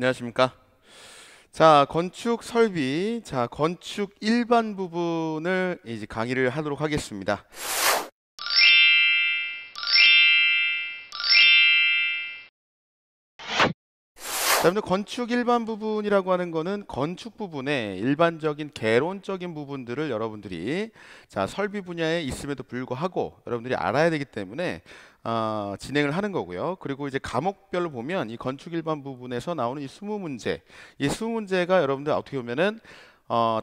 안녕하십니까. 자, 건축 설비, 자, 건축 일반 부분을 이제 강의를 하도록 하겠습니다. 자, 여러분들 건축 일반 부분이라고 하는 거는 건축 부분의 일반적인 개론적인 부분들을 여러분들이 자, 설비 분야에 있음에도 불구하고 여러분들이 알아야 되기 때문에 진행을 하는 거고요. 그리고 이제 과목별로 보면 이 건축 일반 부분에서 나오는 이 20문제, 이 20문제가 여러분들 어떻게 보면은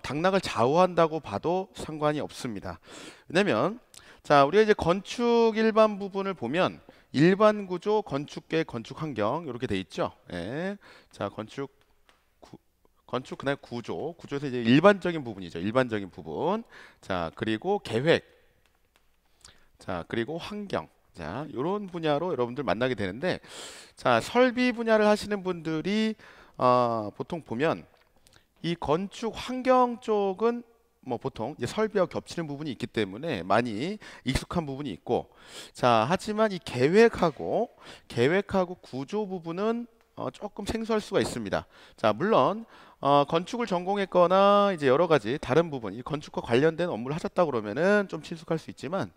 당락을 좌우한다고 봐도 상관이 없습니다. 왜냐면 자, 우리가 이제 건축 일반 부분을 보면 일반 구조, 건축계, 건축 환경 이렇게 돼 있죠. 예. 자, 건축 그날 구조에서 이제 일반적인 부분이죠. 일반적인 부분. 자, 그리고 계획. 자, 그리고 환경. 자, 이런 분야로 여러분들 만나게 되는데, 자, 설비 분야를 하시는 분들이 보통 보면 이 건축 환경 쪽은 뭐 보통 이제 설비와 겹치는 부분이 있기 때문에 많이 익숙한 부분이 있고, 자, 하지만 이 계획하고 구조 부분은 조금 생소할 수가 있습니다. 자, 물론 건축을 전공했거나 이제 여러 가지 다른 부분, 이 건축과 관련된 업무를 하셨다 그러면은 좀 친숙할 수 있지만,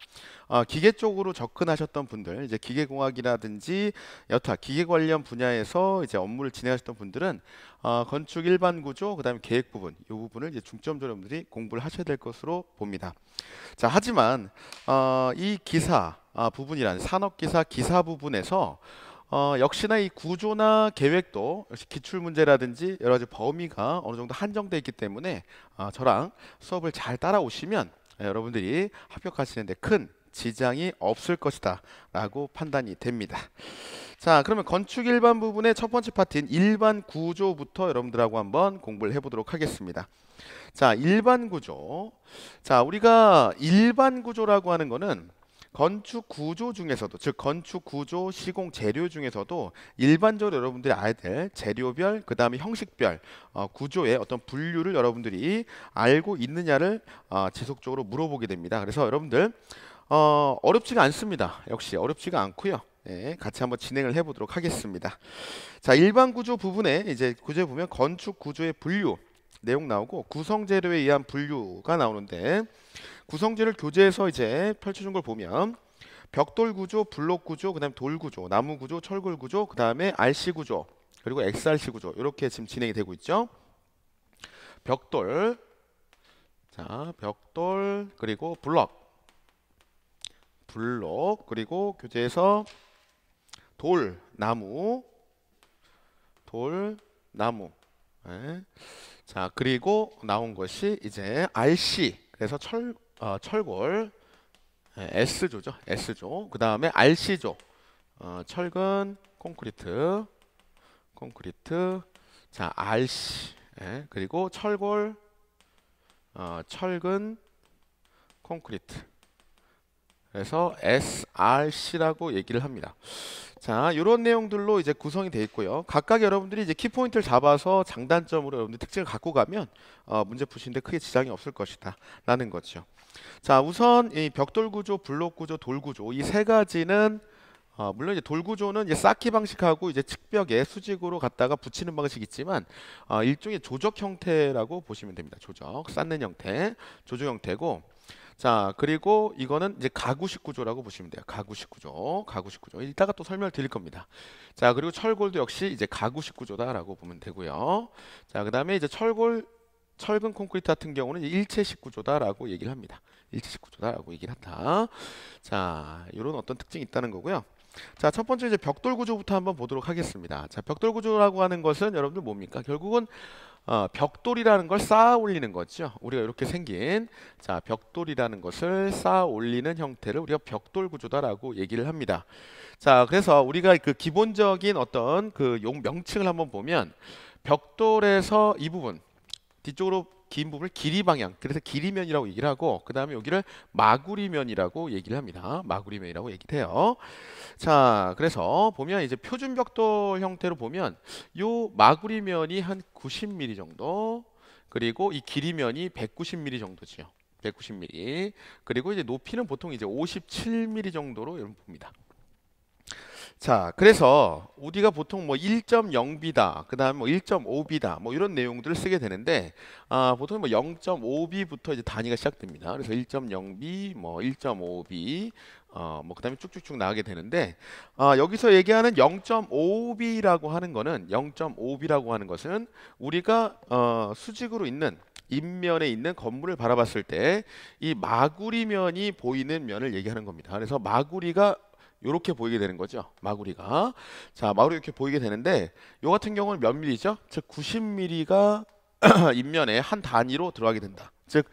기계 쪽으로 접근하셨던 분들, 이제 기계공학이라든지 여타 기계 관련 분야에서 이제 업무를 진행하셨던 분들은 건축 일반 구조, 그다음에 계획 부분, 이 부분을 이제 중점적으로 여러분들이 공부를 하셔야 될 것으로 봅니다. 자, 하지만 이 기사 부분이라는 산업기사 기사 부분에서 역시나 이 구조나 계획도 역시 기출문제라든지 여러 가지 범위가 어느 정도 한정되어 있기 때문에 저랑 수업을 잘 따라오시면 여러분들이 합격하시는데 큰 지장이 없을 것이다 라고 판단이 됩니다. 자, 그러면 건축 일반 부분의 첫 번째 파트인 일반 구조부터 여러분들하고 한번 공부를 해보도록 하겠습니다. 자, 일반 구조. 자, 우리가 일반 구조라고 하는 거는 건축 구조 중에서도, 즉 건축 구조, 시공 재료 중에서도 일반적으로 여러분들이 알아야 될 재료별, 그 다음에 형식별 구조의 어떤 분류를 여러분들이 알고 있느냐를 지속적으로 물어보게 됩니다. 그래서 여러분들 어렵지가 않습니다. 역시 어렵지가 않고요. 예, 같이 한번 진행을 해보도록 하겠습니다. 자, 일반 구조 부분에 이제 구조에 보면 건축 구조의 분류 내용 나오고 구성재료에 의한 분류가 나오는데, 구성재료를 교재에서 이제 펼쳐준 걸 보면 벽돌 구조, 블록 구조, 그 다음에 돌 구조, 나무 구조, 철골 구조, 그 다음에 RC 구조, 그리고 XRC 구조, 이렇게 지금 진행이 되고 있죠. 벽돌, 자, 벽돌, 그리고 블록, 그리고 교재에서 돌, 나무, 네. 자, 그리고 나온 것이 이제 RC, 그래서 철골, S조죠. 그 다음에 RC조, 철근, 콘크리트, 자, RC, 예, 그리고 철골, 철근, 콘크리트. 그래서 SRC라고 얘기를 합니다. 자, 이런 내용들로 이제 구성이 되어 있고요. 각각 여러분들이 이제 키포인트를 잡아서 장단점으로 여러분들 특징을 갖고 가면 문제 푸시는데 크게 지장이 없을 것이다 라는 거죠. 자, 우선 이 벽돌 구조, 블록 구조, 돌 구조, 이 세 가지는 물론 이제 돌 구조는 이제 쌓기 방식하고 이제 측벽에 수직으로 갖다가 붙이는 방식이 있지만, 일종의 조적 형태라고 보시면 됩니다. 조적, 쌓는 형태, 조조 형태고, 자, 그리고 이거는 이제 가구식 구조라고 보시면 돼요. 가구식 구조. 이따가 또 설명을 드릴 겁니다. 자, 그리고 철골도 역시 이제 가구식 구조다라고 보면 되고요. 자, 그 다음에 이제 철골, 철근, 콘크리트 같은 경우는 일체식 구조다라고 얘기를 합니다. 자, 이런 어떤 특징이 있다는 거고요. 자, 첫 번째 이제 벽돌 구조부터 한번 보도록 하겠습니다. 자, 벽돌 구조라고 하는 것은 여러분들 뭡니까? 결국은 벽돌이라는 걸 쌓아 올리는 거죠. 우리가 이렇게 생긴, 자, 벽돌이라는 것을 쌓아 올리는 형태를 우리가 벽돌 구조다라고 얘기를 합니다. 자, 그래서 우리가 그 기본적인 어떤 그 용 명칭을 한번 보면, 벽돌에서 이 부분 뒤쪽으로 긴 부분을 길이 방향, 그래서 길이면이라고 얘기를 하고, 그 다음에 여기를 마구리면이라고 얘기를 합니다. 마구리면이라고 얘기해요. 자, 그래서 보면 이제 표준 벽돌 형태로 보면 요 마구리면이 한 90mm 정도, 그리고 이 길이면이 190mm 정도지요. 190mm. 그리고 이제 높이는 보통 이제 57mm 정도로 여러분 봅니다. 자, 그래서 우리가 보통 뭐 1.0B다, 그 다음에 뭐 1.5B다, 뭐 이런 내용들을 쓰게 되는데, 보통 뭐 0.5B부터 이제 단위가 시작됩니다. 그래서 1.0B, 뭐 1.5B, 뭐 그 다음에 쭉쭉쭉 나가게 되는데, 여기서 얘기하는 0.5B라고 하는 거는, 0.5B라고 하는 것은 우리가 수직으로 있는 인면에 있는 건물을 바라봤을 때 이 마구리면이 보이는 면을 얘기하는 겁니다. 그래서 마구리가 요렇게 보이게 되는 거죠. 마구리가, 자, 마구리 이렇게 보이게 되는데, 요 같은 경우는 몇 밀리죠? 즉 90mm가 인면에 한 단위로 들어가게 된다. 즉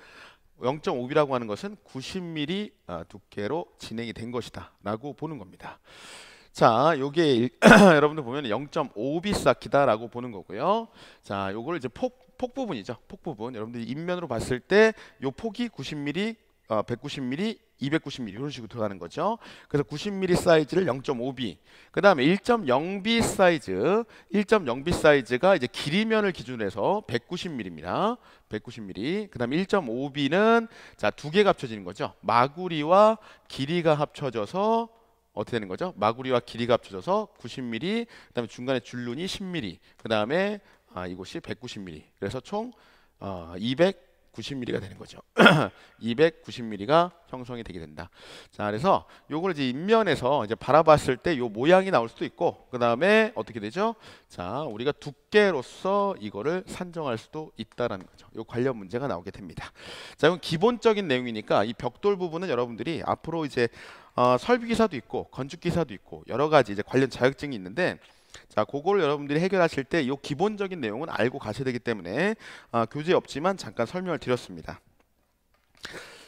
0.5B라고 하는 것은 90mm 두께로 진행이 된 것이다 라고 보는 겁니다. 자, 요게 여러분들 보면 0.5B 쌓기다 라고 보는 거고요. 자, 요걸 이제 폭 부분이죠. 폭 부분, 여러분들이 인면으로 봤을 때 요 폭이 90mm, 190mm, 290mm 이런 식으로 들어가는 거죠. 그래서 90mm 사이즈를 0.5B, 그 다음에 1.0B 사이즈, 1.0B 사이즈가 이제 길이면을 기준으로 해서 190mm입니다. 190mm. 그 다음에 1.5B는 자, 두 개가 합쳐지는 거죠. 마구리와 길이가 합쳐져서 어떻게 되는 거죠? 마구리와 길이가 합쳐져서 90mm, 그 다음에 중간에 줄눈이 10mm, 그 다음에 이곳이 190mm. 그래서 총 290mm가 되는 거죠. 290mm가 형성이 되게 된다. 자, 그래서 요걸 이제 인면에서 이제 바라봤을 때 요 모양이 나올 수도 있고, 그 다음에 어떻게 되죠? 자, 우리가 두께로서 이거를 산정할 수도 있다라는 거죠. 요 관련 문제가 나오게 됩니다. 자, 이건 기본적인 내용이니까 이 벽돌 부분은 여러분들이 앞으로 이제 설비기사도 있고 건축기사도 있고 여러 가지 이제 관련 자격증이 있는데, 자, 그거를 여러분들이 해결하실 때 이 기본적인 내용은 알고 가셔야 되기 때문에 교재에 없지만 잠깐 설명을 드렸습니다.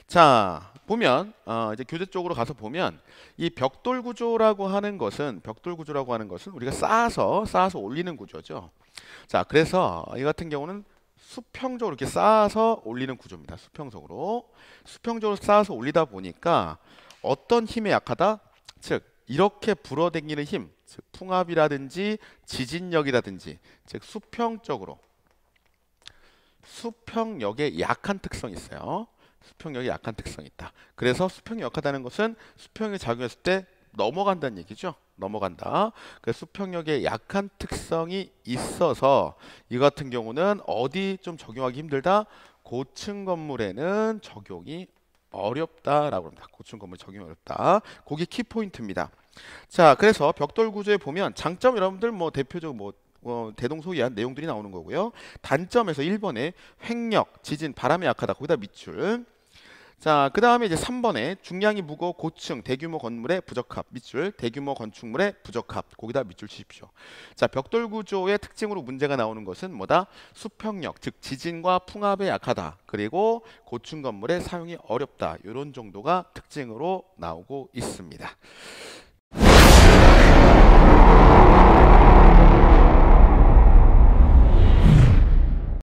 자, 보면 이제 교재 쪽으로 가서 보면 이 벽돌 구조라고 하는 것은, 벽돌 구조라고 하는 것은 우리가 쌓아서 올리는 구조죠. 자, 그래서 이 같은 경우는 수평적으로 이렇게 쌓아서 올리는 구조입니다. 수평적으로 쌓아서 올리다 보니까 어떤 힘에 약하다? 즉 이렇게 불어당기는 힘, 즉 풍압이라든지 지진력이라든지, 즉 수평력에 약한 특성이 있어요. 수평력에 약한 특성이 있다. 그래서 수평이 약하다는 것은 수평이 작용했을 때 넘어간다는 얘기죠. 넘어간다. 그래서 수평력에 약한 특성이 있어서 이 같은 경우는 어디 좀 적용하기 힘들다? 고층 건물에는 적용이 어렵다라고 합니다. 고층 건물 적용이 어렵다. 그게 키포인트입니다. 자, 그래서 벽돌 구조에 보면 장점, 여러분들 뭐 대표적 대동소이한 내용들이 나오는 거고요. 단점에서 1번에 횡력, 지진, 바람에 약하다. 거기다 밑줄. 자, 그 다음에 이제 3번에 중량이 무거워 고층 대규모 건물의 부적합. 밑줄. 대규모 건축물의 부적합. 거기다 밑줄 치십시오. 자, 벽돌 구조의 특징으로 문제가 나오는 것은 뭐다? 수평력, 즉 지진과 풍압에 약하다. 그리고 고층 건물의 사용이 어렵다. 이런 정도가 특징으로 나오고 있습니다.